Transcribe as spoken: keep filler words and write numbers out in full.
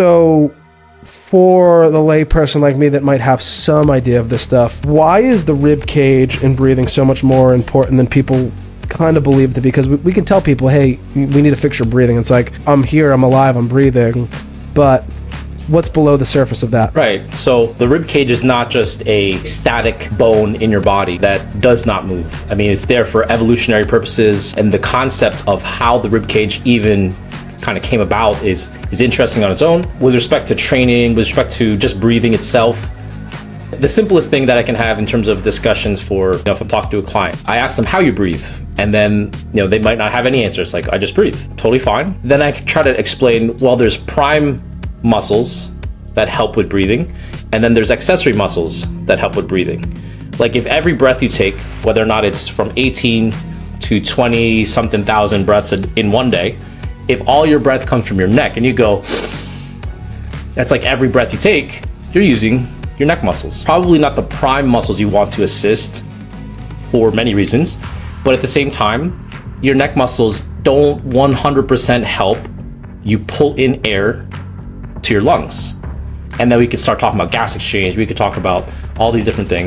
So for the layperson like me that might have some idea of this stuff, why is the rib cage and breathing so much more important than people kind of believe it? Because we, we can tell people, hey, we need to fix your breathing. It's like, I'm here, I'm alive, I'm breathing. But what's below the surface of that? Right, so the rib cage is not just a static bone in your body that does not move. I mean, it's there for evolutionary purposes, and the concept of how the rib cage even kind of came about is, is interesting on its own. With respect to training, with respect to just breathing itself, the simplest thing that I can have in terms of discussions for, you know, if I'm talking to a client, I ask them how you breathe. And then, you know, they might not have any answers. Like, I just breathe, totally fine. Then I try to explain, well, there's prime muscles that help with breathing, and then there's accessory muscles that help with breathing. Like, if every breath you take, whether or not it's from eighteen to twenty something thousand breaths in one day, if all your breath comes from your neck and you go, that's like every breath you take, you're using your neck muscles. Probably not the prime muscles you want to assist for many reasons, but at the same time, your neck muscles don't one hundred percent help you pull in air to your lungs. And then we could start talking about gas exchange. We could talk about all these different things.